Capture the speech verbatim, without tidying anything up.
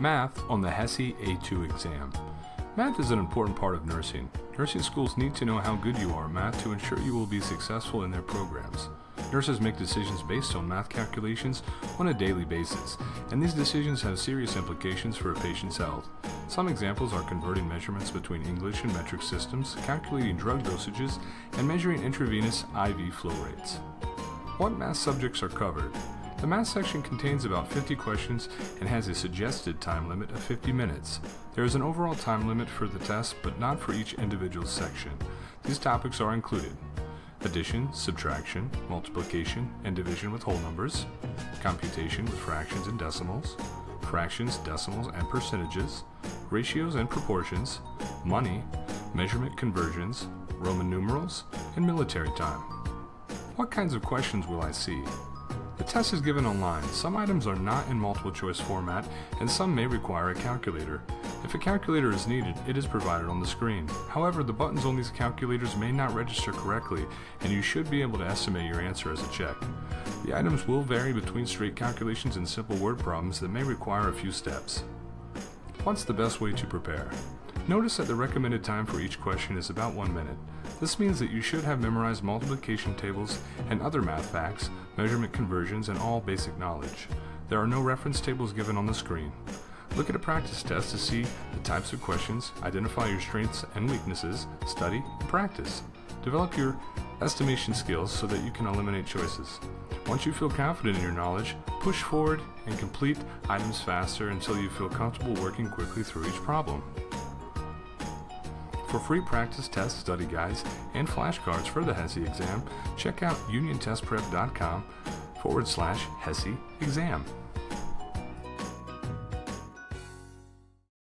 Math on the HESI A two exam. Math is an important part of nursing. Nursing schools need to know how good you are at math to ensure you will be successful in their programs. Nurses make decisions based on math calculations on a daily basis, and these decisions have serious implications for a patient's health. Some examples are converting measurements between English and metric systems, calculating drug dosages, and measuring intravenous I V flow rates. What math subjects are covered? The math section contains about fifty questions and has a suggested time limit of fifty minutes. There is an overall time limit for the test, but not for each individual section. These topics are included: addition, subtraction, multiplication, and division with whole numbers, computation with fractions and decimals, fractions, decimals, and percentages, ratios and proportions, money, measurement conversions, Roman numerals, and military time. What kinds of questions will I see? The test is given online. Some items are not in multiple choice format, and some may require a calculator. If a calculator is needed, it is provided on the screen. However, the buttons on these calculators may not register correctly, and you should be able to estimate your answer as a check. The items will vary between straight calculations and simple word problems that may require a few steps. What's the best way to prepare? Notice that the recommended time for each question is about one minute. This means that you should have memorized multiplication tables and other math facts, measurement conversions, and all basic knowledge. There are no reference tables given on the screen. Look at a practice test to see the types of questions, identify your strengths and weaknesses, study, and practice. Develop your estimation skills so that you can eliminate choices. Once you feel confident in your knowledge, push forward and complete items faster until you feel comfortable working quickly through each problem. For free practice test study guides and flashcards for the HESI exam, check out uniontestprep.com forward slash HESI exam.